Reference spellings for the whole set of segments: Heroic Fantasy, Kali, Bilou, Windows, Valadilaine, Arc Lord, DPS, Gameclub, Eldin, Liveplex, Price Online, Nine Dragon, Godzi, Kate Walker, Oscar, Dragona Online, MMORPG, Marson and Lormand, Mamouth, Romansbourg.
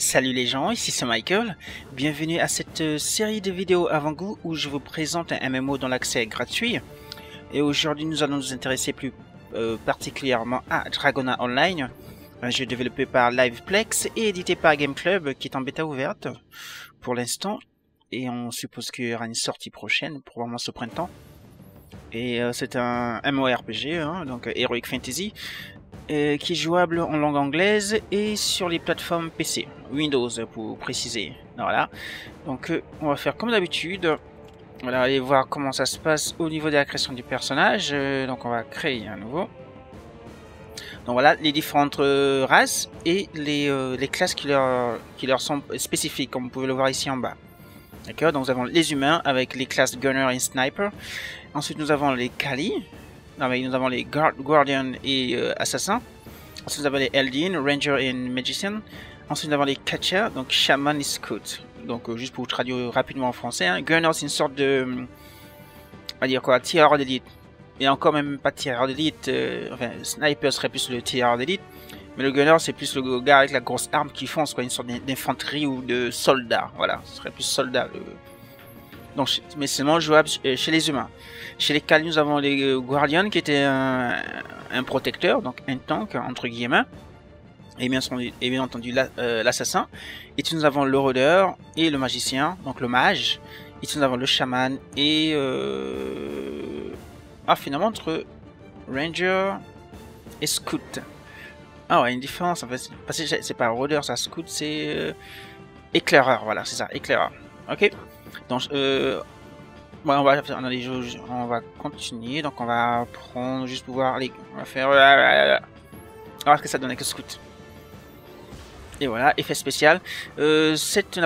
Salut les gens, ici c'est Michael, bienvenue à cette série de vidéos avant-goût où je vous présente un MMO dont l'accès est gratuit. Et aujourd'hui nous allons nous intéresser plus particulièrement à Dragona Online, un jeu développé par Liveplex et édité par Gameclub qui est en bêta ouverte pour l'instant. Et on suppose qu'il y aura une sortie prochaine, probablement ce printemps. Et c'est un MMORPG, hein, donc Heroic Fantasy. Qui est jouable en langue anglaise et sur les plateformes PC, Windows pour préciser. Voilà, donc on va faire comme d'habitude. Voilà, allez voir comment ça se passe au niveau de la création du personnage. Donc on va créer un nouveau. Donc voilà les différentes races et les classes qui leur sont spécifiques, comme vous pouvez le voir ici en bas. D'accord, donc nous avons les humains avec les classes Gunner et Sniper. Ensuite nous avons les Kali. Nous avons les Guardian et Assassin. Ensuite, nous avons les Eldin, Ranger et Magician. Ensuite, nous avons les Catcher, donc Shaman et Scout. Donc, juste pour traduire rapidement en français, hein. Gunner, c'est une sorte de. On va dire quoi, tireur d'élite. Et encore, même pas tireur d'élite. Enfin, Sniper serait plus le tireur d'élite. Mais le Gunner, c'est plus le gars avec la grosse arme qui fonce, quoi. Une sorte d'infanterie ou de soldat. Voilà, ce serait plus soldat. Donc, mais seulement jouable chez les humains. Chez les Kali, nous avons les Guardians qui étaient un protecteur, donc un tank entre guillemets. Et bien entendu l'assassin. Et puis nous avons le rôdeur et le magicien, donc le mage. Et puis nous avons le chaman et... Ah finalement entre Ranger et Scout. Ah ouais, une différence en fait. C'est pas rôdeur, ça Scout, c'est éclaireur, voilà c'est ça, éclaireur. Ok. Donc, ouais, on va continuer. Donc, on va prendre juste pour voir. Allez, on va faire. On va voir ce que ça donne avec le scout. Et voilà, effet spécial. Cette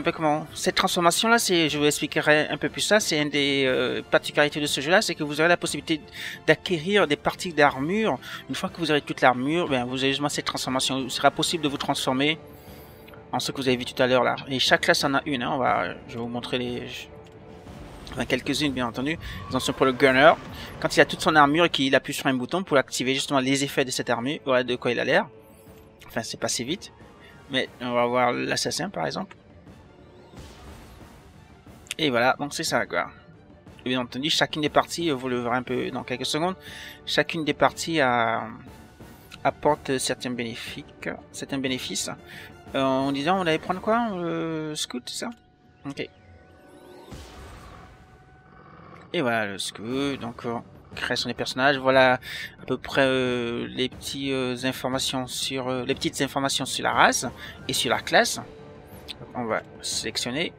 transformation là, je vous expliquerai un peu plus ça. C'est une des particularités de ce jeu là, c'est que vous aurez la possibilité d'acquérir des parties d'armure. Une fois que vous aurez toute l'armure, ben, vous avez justement cette transformation. Il sera possible de vous transformer. En ce que vous avez vu tout à l'heure là. Et chaque classe en a une. Hein. Je vais vous montrer les. Enfin, quelques-unes bien entendu. Attention pour le gunner. Quand il a toute son armure et qu'il appuie sur un bouton pour activer justement les effets de cette armure. Voilà de quoi il a l'air. Enfin c'est pas si vite. Mais on va voir l'assassin par exemple. Et voilà, donc c'est ça quoi. Et bien entendu, chacune des parties, vous le verrez un peu dans quelques secondes. Chacune des parties apporte certains bénéfices. En disant on allait prendre quoi le scout, ça? Ok. Et voilà le scout, donc création des personnages, voilà à peu près les petites informations sur la race et sur la classe. Donc, on va sélectionner.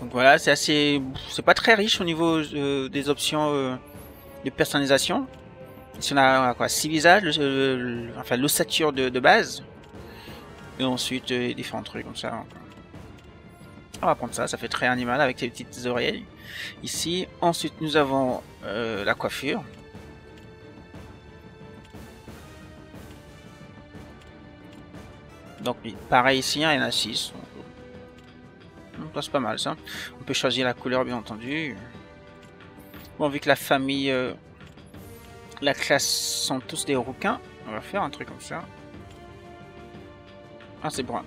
Donc voilà, c'est pas très riche au niveau des options de personnalisation. Ici on a quoi, 6 visages, enfin l'ossature de base. Et ensuite différents trucs comme ça. On va prendre ça, ça fait très animal avec les petites oreilles. Ici, ensuite nous avons la coiffure. Donc pareil ici, hein, il y en a 6. C'est pas mal ça. On peut choisir la couleur bien entendu. Bon, vu que la famille... La classe sont tous des rouquins. On va faire un truc comme ça. Ah, c'est brun.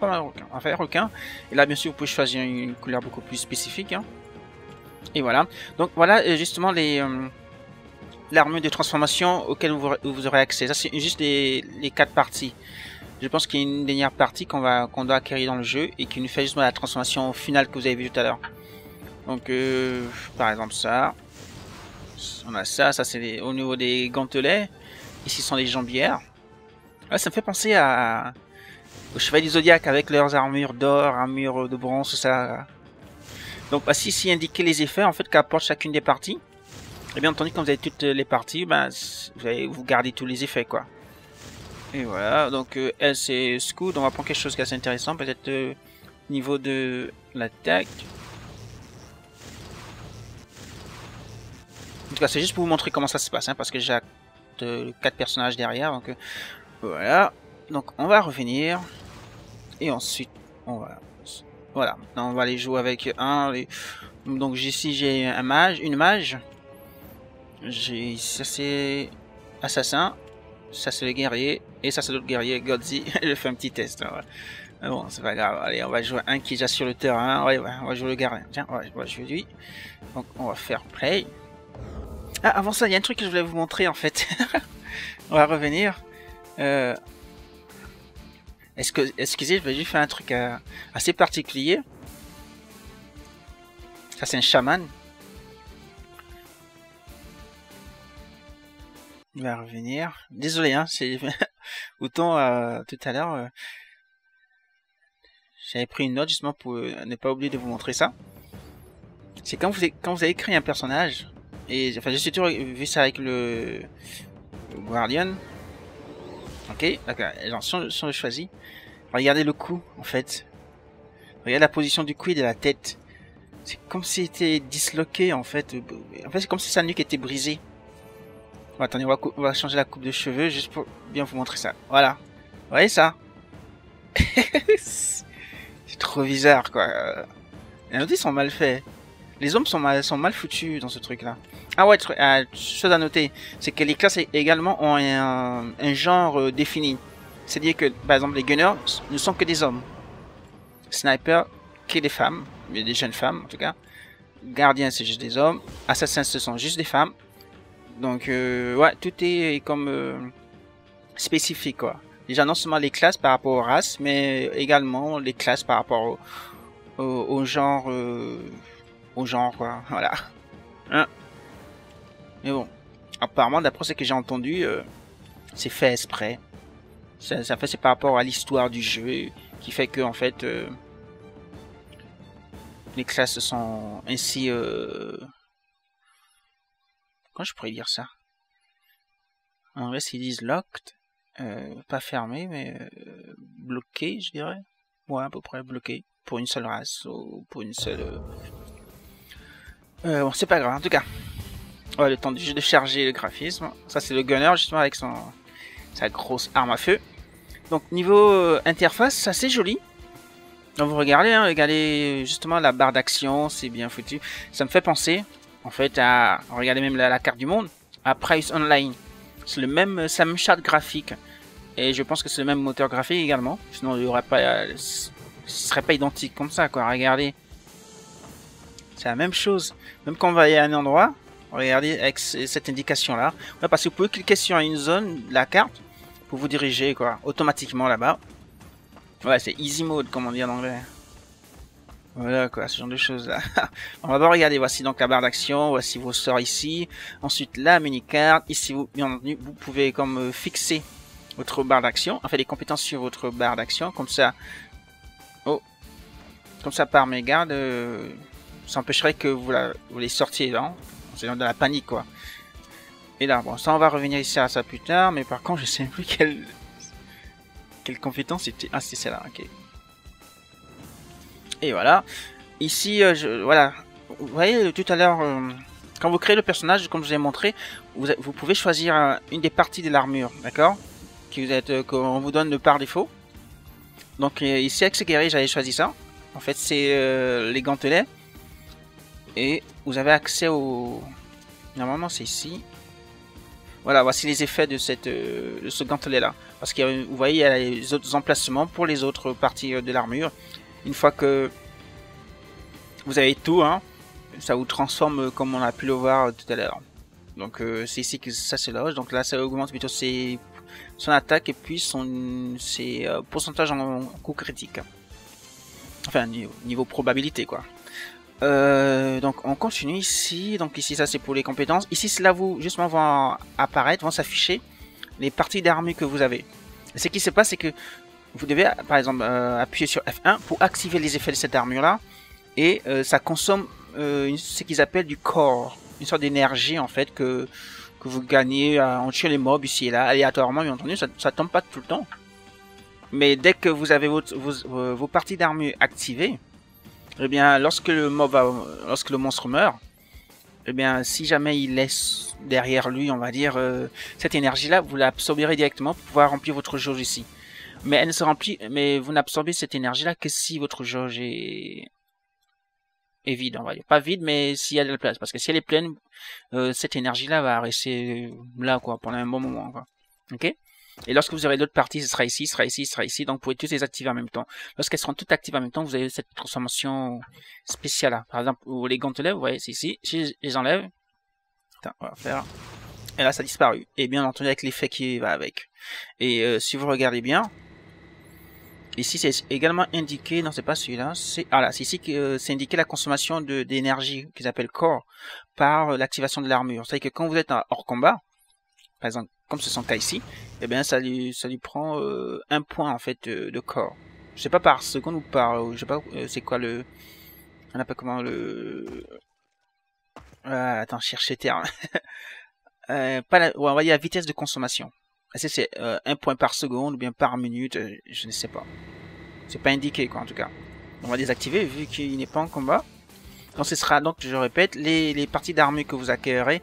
Pas mal rouquin. On va faire rouquin. Et là, bien sûr, vous pouvez choisir une couleur beaucoup plus spécifique. Hein. Et voilà. Donc, voilà justement l'armure de transformation auquel vous aurez accès. Ça, c'est juste les 4 parties. Je pense qu'il y a une dernière partie qu'on doit acquérir dans le jeu et qui nous fait justement la transformation finale que vous avez vue tout à l'heure. Donc, par exemple, ça. On a ça c'est au niveau des gantelets. Ici sont les jambières. Là, ça me fait penser aux chevaliers du Zodiac avec leurs armures d'or, armures de bronze, tout ça. Donc bah, ici indiquer les effets en fait qu'apporte chacune des parties. Et bien entendu quand vous avez toutes les parties, bah, vous gardez tous les effets quoi. Et voilà, donc elle c'est Scout, on va prendre quelque chose qui est assez intéressant, peut-être niveau de l'attaque. En tout cas, c'est juste pour vous montrer comment ça se passe, hein, parce que j'ai 4 personnages derrière. Donc voilà. Donc on va revenir. Et ensuite, on va... Voilà, maintenant on va aller jouer avec un... Donc ici j'ai un mage, une mage. Ça c'est assassin. Ça c'est le guerrier. Et ça, c'est l'autre guerrier, Godzi. Je fais un petit test. Voilà. Mais bon, c'est pas grave. Allez, on va jouer un qui est déjà sur le terrain. Ouais, on va jouer le gardien. Tiens, on va jouer lui. Donc, on va faire play. Ah, avant ça, il y a un truc que je voulais vous montrer, en fait. On va revenir. Excusez, je vais juste faire un truc assez particulier. Ça, c'est un chaman. Il va revenir. Désolé, hein, c'est... Autant tout à l'heure, j'avais pris une note justement pour ne pas oublier de vous montrer ça. C'est quand vous avez créé un personnage, et enfin, j'ai toujours vu ça avec le Guardian. Ok, d'accord, si on le choisit, regardez le cou en fait. Regardez la position du cou et de la tête. C'est comme si c'était disloqué en fait. En fait, c'est comme si sa nuque était brisée. Bon, attendez, on va changer la coupe de cheveux juste pour bien vous montrer ça. Voilà. Vous voyez ça? C'est trop bizarre quoi. Les notés sont mal faits. Les hommes sont mal foutus dans ce truc là. Ah ouais, chose à noter, c'est que les classes également ont un genre défini. C'est-à-dire que par exemple les gunners ne sont que des hommes. Sniper, que des femmes, mais des jeunes femmes en tout cas. Gardiens, c'est juste des hommes. Assassins, ce sont juste des femmes. Donc, ouais, tout est comme spécifique, quoi. Déjà, non seulement les classes par rapport aux races, mais également les classes par rapport au genre, quoi. Voilà. Hein? Mais bon, apparemment, d'après ce que j'ai entendu, c'est fait exprès. Ça fait, c'est par rapport à l'histoire du jeu, qui fait que, en fait, les classes sont ainsi... Quand je pourrais dire ça? En vrai, ils disent locked, pas fermé, mais bloqué, je dirais. Ouais, à peu près bloqué pour une seule race ou pour une seule. Bon, c'est pas grave. En tout cas, ouais, le temps juste de charger le graphisme. Ça, c'est le gunner justement avec sa grosse arme à feu. Donc niveau interface, ça c'est joli. Donc vous regardez, hein, regardez justement la barre d'action, c'est bien foutu. Ça me fait penser. En fait, regardez même la carte du monde, à Price Online. C'est la même charte graphique. Et je pense que c'est le même moteur graphique également. Sinon, il y aurait pas, ce serait pas identique comme ça, quoi. Regardez. C'est la même chose. Même quand on va aller à un endroit, regardez avec cette indication-là. Ouais, parce que vous pouvez cliquer sur une zone de la carte pour vous diriger, quoi, automatiquement là-bas. Ouais, c'est easy mode, comme on dit en anglais. Voilà quoi, ce genre de choses là. On va d'abord regarder, voici donc la barre d'action, voici vos sorts ici. Ensuite la mini-carte, ici vous, bien entendu, vous pouvez comme fixer votre barre d'action, enfin les compétences sur votre barre d'action, comme ça... Oh, comme ça par mégarde, ça empêcherait que vous les sortiez là, c'est dans la panique quoi. Et là, bon ça on va revenir ici à ça plus tard, mais par contre je sais plus quelle compétence c'était. Ah c'est celle-là, ok. Et voilà, ici, voilà, vous voyez tout à l'heure, quand vous créez le personnage, comme je vous ai montré, vous pouvez choisir une des parties de l'armure, d'accord, qu'on vous donne de par défaut. Donc ici, avec ce guerrier, j'avais choisi ça, en fait c'est les gantelets, et vous avez accès au... Normalement c'est ici. Voilà, voici les effets de ce gantelet là, parce que vous voyez, il y a les autres emplacements pour les autres parties de l'armure. Une fois que vous avez tout, hein, ça vous transforme comme on a pu le voir tout à l'heure. Donc c'est ici que ça se loge. Donc là ça augmente plutôt son attaque et puis ses pourcentages en coup critique. Enfin niveau probabilité quoi. Donc on continue ici. Donc ici ça c'est pour les compétences. Ici cela vous justement vont apparaître, vont s'afficher les parties d'armure que vous avez. Et ce qui se passe c'est que vous devez, par exemple, appuyer sur F1 pour activer les effets de cette armure-là. Et ça consomme ce qu'ils appellent du corps. Une sorte d'énergie, en fait, que vous gagnez en tuant les mobs ici et là. Aléatoirement, bien entendu, ça tombe pas tout le temps. Mais dès que vous avez vos parties d'armure activées, eh bien, lorsque le monstre meurt, eh bien, si jamais il laisse derrière lui, on va dire, cette énergie-là, vous l'absorberez directement pour pouvoir remplir votre jauge ici. Mais elle ne se remplit, mais vous n'absorbez cette énergie-là que si votre jauge est vide, on va dire. Pas vide, mais s'il y a de la place. Parce que si elle est pleine, cette énergie-là va rester là, quoi, pendant un bon moment, quoi. Ok? Et lorsque vous aurez d'autres parties, ce sera ici, ce sera ici, ce sera ici. Donc vous pouvez tous les activer en même temps. Lorsqu'elles seront toutes actives en même temps, vous avez cette transformation spéciale là. Par exemple, vous les gantelets, vous voyez, c'est ici. Je les enlève. Putain, on va faire. Et là, ça a disparu. Et bien entendu, avec l'effet qui va avec. Et si vous regardez bien, ici c'est également indiqué, non c'est pas celui-là, c'est ah là, c'est ici que c'est indiqué la consommation d'énergie qu'ils appellent corps par l'activation de l'armure. C'est-à-dire que quand vous êtes hors combat, par exemple comme ce sont cas ici, et eh bien ça lui prend un point en fait de corps. Je sais pas par seconde ou par, je sais pas c'est quoi le, on appelle comment le, ah, attends chercher terme, pas la, ouais, on va dire la vitesse de consommation. C'est un point par seconde ou bien par minute, je ne sais pas. C'est pas indiqué quoi en tout cas. On va désactiver vu qu'il n'est pas en combat. Donc ce sera, donc je répète, les parties d'armure que vous acquérirez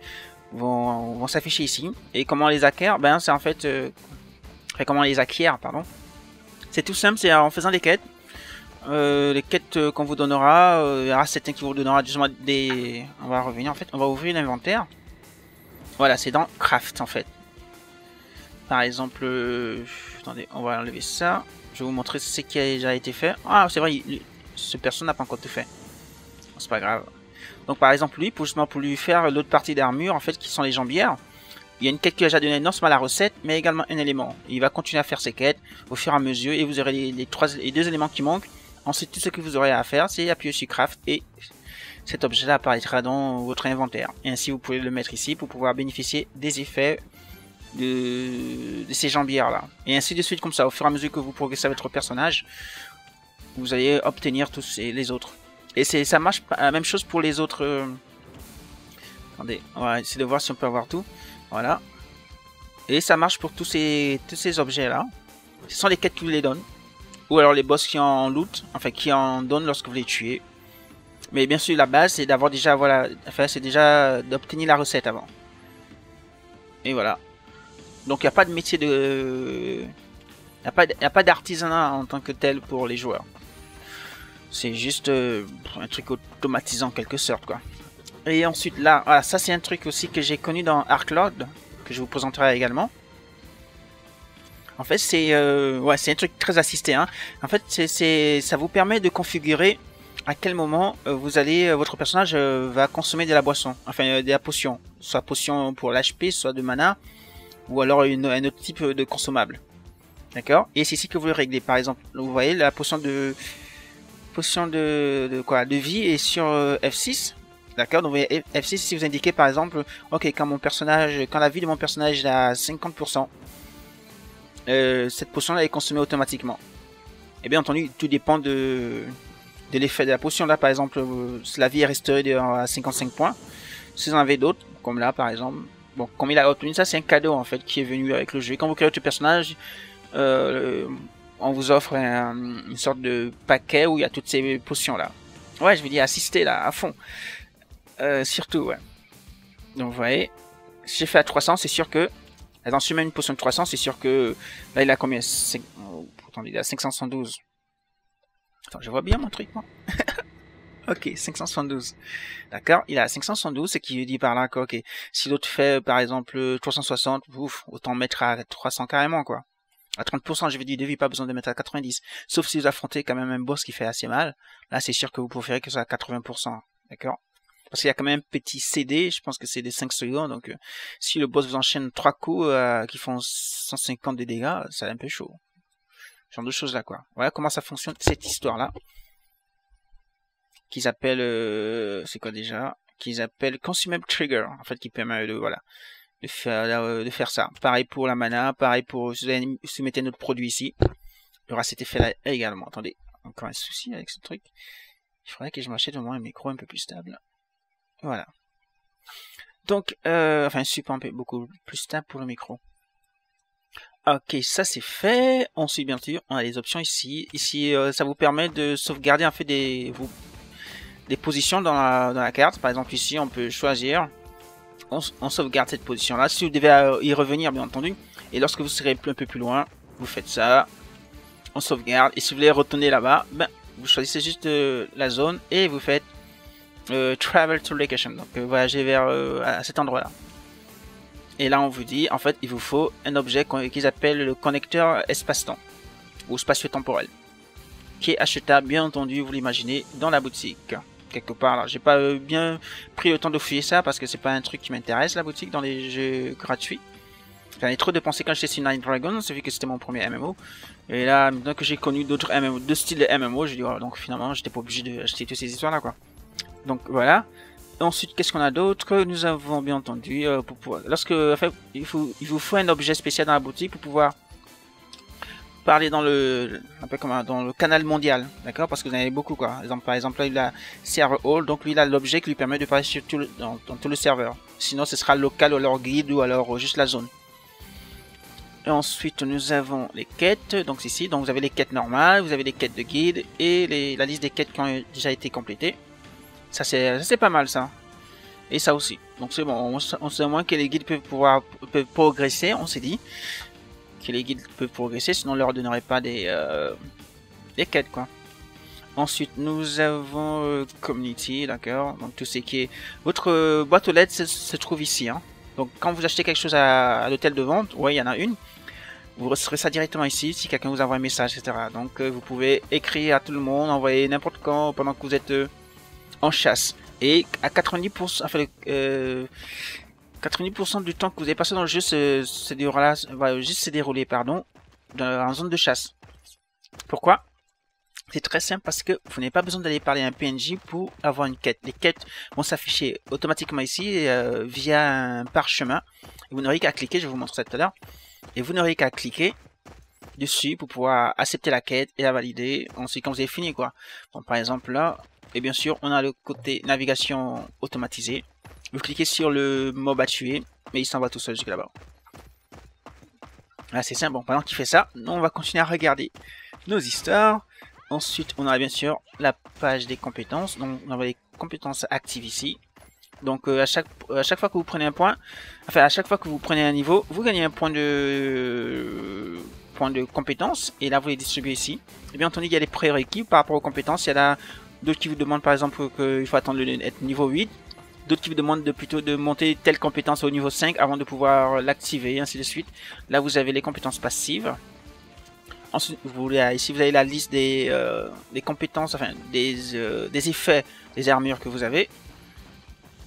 vont s'afficher ici. Et comment on les acquiert, ben c'est en fait, comment on les acquiert, pardon. C'est tout simple, c'est en faisant des quêtes. Les quêtes qu'on vous donnera, il y aura certains qui vous donnera justement des. On va revenir en fait, on va ouvrir l'inventaire. Voilà, c'est dans Craft en fait. Par exemple, attendez, on va enlever ça. Je vais vous montrer ce qui a déjà été fait. Ah, c'est vrai, ce perso n'a pas encore tout fait. C'est pas grave. Donc, par exemple, lui, pour lui faire l'autre partie d'armure, en fait, qui sont les jambières, il y a une quête qui a déjà donné non seulement la recette, mais également un élément. Il va continuer à faire ses quêtes au fur et à mesure, et vous aurez les deux éléments qui manquent. Ensuite, tout ce que vous aurez à faire, c'est appuyer sur Craft, et cet objet-là apparaîtra dans votre inventaire. Et ainsi, vous pouvez le mettre ici pour pouvoir bénéficier des effets de ces jambières là, et ainsi de suite. Comme ça, au fur et à mesure que vous progressez à votre personnage, vous allez obtenir tous les autres, et ça marche la même chose pour les autres. Attendez, on va essayer de voir si on peut avoir tout. Voilà, et ça marche pour tous ces objets là. Ce sont les quêtes qui vous les donnent, ou alors les boss qui en loot, enfin qui en donnent lorsque vous les tuez. Mais bien sûr, la base c'est d'avoir déjà, voilà, enfin, c'est déjà d'obtenir la recette avant, et voilà. Donc il n'y a pas de métier de... Il n'y a pas d'artisanat en tant que tel pour les joueurs. C'est juste un truc automatisant en quelque sorte quoi. Et ensuite là, voilà, ça c'est un truc aussi que j'ai connu dans Arc Lord, que je vous présenterai également. En fait c'est ouais, c'est un truc très assisté hein. En fait ça vous permet de configurer à quel moment vous allez, votre personnage va consommer de la boisson, enfin de la potion. Soit potion pour l'HP, soit de mana, ou alors un autre type de consommable. D'accord. Et c'est ici que vous le réglez. Par exemple, vous voyez la potion de vie est sur F6. D'accord. Donc vous voyez F6, si vous indiquez par exemple, ok, quand la vie de mon personnage est à 50%, cette potion là est consommée automatiquement. Et bien entendu, tout dépend de l'effet de la potion. Là par exemple, la vie est restaurée à 55 points. Si vous en avez d'autres, comme là par exemple. Bon, comme il a obtenu ça, c'est un cadeau en fait qui est venu avec le jeu. Quand vous créez votre personnage, on vous offre une sorte de paquet où il y a toutes ces potions là. Ouais, je veux dire assister là, à fond. Surtout, ouais. Donc vous voyez, si j'ai fait à 300, c'est sûr que... Attends, si je mets une potion de 300, c'est sûr que... Là, il a combien, pourtant, il a 512. Attends, je vois bien mon truc, moi. Ok, 572. D'accord, il a 572, ce qui dit par là que, ok, si l'autre fait par exemple 360, ouf, autant mettre à 300 carrément quoi. À 30%, je vais dire, de vie, pas besoin de mettre à 90. Sauf si vous affrontez quand même un boss qui fait assez mal. Là, c'est sûr que vous préférez que ce soit à 80%. D'accord. Parce qu'il y a quand même un petit CD, je pense que c'est des 5 secondes. Donc, si le boss vous enchaîne 3 coups qui font 150 de dégâts, c'est un peu chaud. Ce genre de choses là quoi. Voilà comment ça fonctionne cette histoire là. Qu'ils appellent c'est quoi déjà, qu'ils appellent consumable trigger en fait, qui permet de, voilà, de faire ça. Pareil pour la mana, pareil pour, si vous mettez notre produit ici, il y aura cet effet là également. Attendez, encore un souci avec ce truc, il faudrait que je m'achète au moins un micro un peu plus stable. Voilà, donc enfin un support un peu beaucoup plus stable pour le micro. Ok, ça c'est fait. Ensuite bien sûr on a les options ici. Ici ça vous permet de sauvegarder en fait des positions dans la carte. Par exemple ici on peut choisir, on sauvegarde cette position là, si vous devez y revenir bien entendu, et lorsque vous serez un peu plus loin, vous faites ça, on sauvegarde, et si vous voulez retourner là-bas, ben, vous choisissez juste la zone et vous faites travel to location, donc voyager vers à cet endroit là. Et là on vous dit, en fait il vous faut un objet qu'ils appellent le connecteur espace-temps ou spatio-temporel, qui est achetable bien entendu, vous l'imaginez, dans la boutique quelque part. Alors j'ai pas bien pris le temps de fouiller ça parce que c'est pas un truc qui m'intéresse, la boutique dans les jeux gratuits. J'en ai trop dépensé quand j'étais sur Nine Dragon, c'est vu que c'était mon premier MMO. Et là, maintenant que j'ai connu d'autres MMO, deux styles de MMO, j'ai dit, oh, donc finalement, j'étais pas obligé d'acheter toutes ces histoires-là, quoi. Donc voilà. Et ensuite, qu'est-ce qu'on a d'autre? Nous avons bien entendu, pour pouvoir... Lorsque, enfin, il vous faut un objet spécial dans la boutique pour pouvoir parler dans le, un peu comme dans le canal mondial, d'accord? Parce que vous en avez beaucoup, quoi. Par exemple, là, il a Server Hall, donc lui, il a l'objet qui lui permet de parler sur tout le, dans tout le serveur. Sinon, ce sera local ou alors guide ou alors juste la zone. Et ensuite nous avons les quêtes, donc ici, donc vous avez les quêtes normales, vous avez les quêtes de guide et la liste des quêtes qui ont déjà été complétées. Ça c'est pas mal ça. Et ça aussi. Donc c'est bon, on sait au moins que les guides peuvent progresser, on s'est dit. Que les guides peuvent progresser, sinon on leur donnerait pas des quêtes quoi. Ensuite nous avons Community, d'accord. Donc tout ce qui est... Votre boîte aux lettres se trouve ici, hein. Donc quand vous achetez quelque chose à l'hôtel de vente, ouais il y en a une, vous recevrez ça directement ici si quelqu'un vous envoie un message, etc. Donc vous pouvez écrire à tout le monde, envoyer n'importe quand pendant que vous êtes en chasse. Et à 90%, enfin, 90% du temps que vous avez passé dans le jeu se déroulé pardon, en zone de chasse. Pourquoi? C'est très simple parce que vous n'avez pas besoin d'aller parler à un PNJ pour avoir une quête. Les quêtes vont s'afficher automatiquement ici via un parchemin. Et vous n'aurez qu'à cliquer, je vous montre ça tout à l'heure. Et vous n'aurez qu'à cliquer dessus pour pouvoir accepter la quête et la valider. Ensuite quand vous avez fini quoi. Donc par exemple là, et bien sûr on a le côté navigation automatisée. Vous cliquez sur le mob à tuer mais il s'en va tout seul jusque là-bas. Ah c'est simple, bon pendant qu'il fait ça, nous on va continuer à regarder nos histoires. Ensuite, on a bien sûr la page des compétences. Donc, on a les compétences actives ici. Donc, à chaque fois que vous prenez un point, enfin, à chaque fois que vous prenez un niveau, vous gagnez un point de compétences. Et là, vous les distribuez ici. Et bien entendu, il y a les prérequis par rapport aux compétences. Il y en a d'autres qui vous demandent, par exemple, qu'il faut attendre être niveau 8. D'autres qui vous demandent plutôt de monter telle compétence au niveau 5 avant de pouvoir l'activer, et ainsi de suite. Là, vous avez les compétences passives. Ensuite, ici vous avez la liste des compétences, enfin des effets, des armures que vous avez,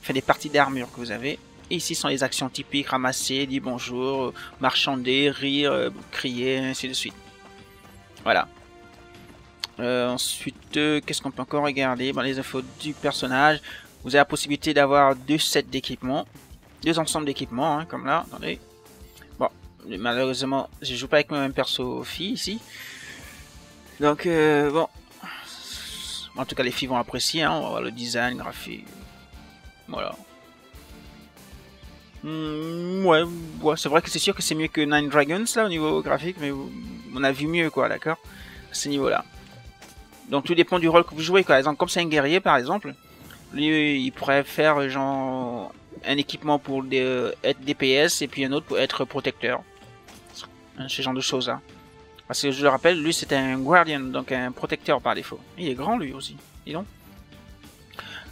enfin des parties d'armure que vous avez. Et ici sont les actions typiques, ramasser, dire bonjour, marchander, rire, crier, ainsi de suite. Voilà. Ensuite, qu'est-ce qu'on peut encore regarder? Les infos du personnage. Vous avez la possibilité d'avoir deux sets d'équipements, deux ensembles d'équipements, hein, comme là, attendez. Malheureusement, je joue pas avec mon même perso fille ici. Donc bon, en tout cas les filles vont apprécier. Hein. On va voir le design, le graphique, voilà. Ouais, c'est vrai que c'est sûr que c'est mieux que Nine Dragons là au niveau graphique, mais on a vu mieux quoi, d'accord, à ce niveau-là. Donc tout dépend du rôle que vous jouez. Par exemple, comme c'est un guerrier par exemple, lui il pourrait faire genre un équipement pour être DPS et puis un autre pour être protecteur. Ce genre de choses là. Parce que je le rappelle, lui c'était un guardian, donc un protecteur par défaut. Il est grand lui aussi, dis donc.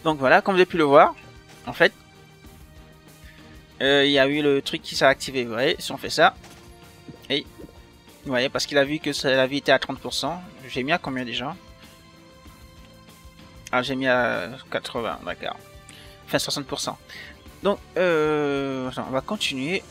Donc voilà, comme vous avez pu le voir, en fait, il y a eu le truc qui s'est activé. Vous voyez, si on fait ça, et vous voyez, parce qu'il a vu que la vie était à 30%. J'ai mis à combien déjà? Ah, j'ai mis à 80, d'accord. Enfin 60%. Donc, attends, on va continuer.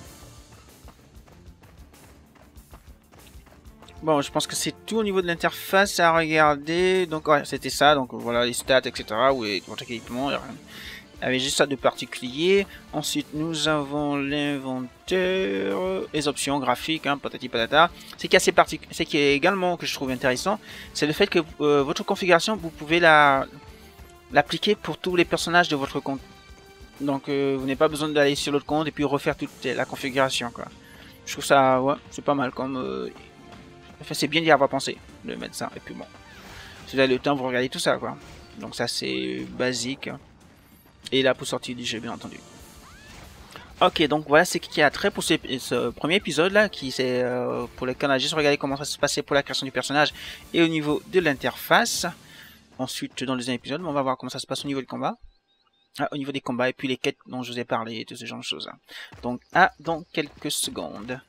Bon, je pense que c'est tout au niveau de l'interface à regarder. Donc, ouais, c'était ça. Donc, voilà, les stats, etc. Ou les équipements. Il y avait juste ça de particulier. Ensuite, nous avons l'inventaire. Les options graphiques, hein, patati patata. Ce qui est assez particulier, ce qui est également que je trouve intéressant, c'est le fait que votre configuration, vous pouvez l'appliquer pour tous les personnages de votre compte. Donc vous n'avez pas besoin d'aller sur l'autre compte et puis refaire toute la configuration quoi. Je trouve ça, ouais, c'est pas mal comme... Enfin c'est bien d'y avoir pensé, de mettre ça. Et puis bon, si vous avez le temps vous regardez tout ça quoi. Donc ça c'est basique. Et là pour sortir du jeu bien entendu. Ok, donc voilà ce qui a trait pour ce premier épisode là, qui c'est pour lequel on a juste regardé comment ça se passait pour la création du personnage et au niveau de l'interface. Ensuite dans le deuxième épisode on va voir comment ça se passe au niveau du combat. au niveau des combats et puis les quêtes dont je vous ai parlé, tout ce genre de choses. Donc, à dans quelques secondes.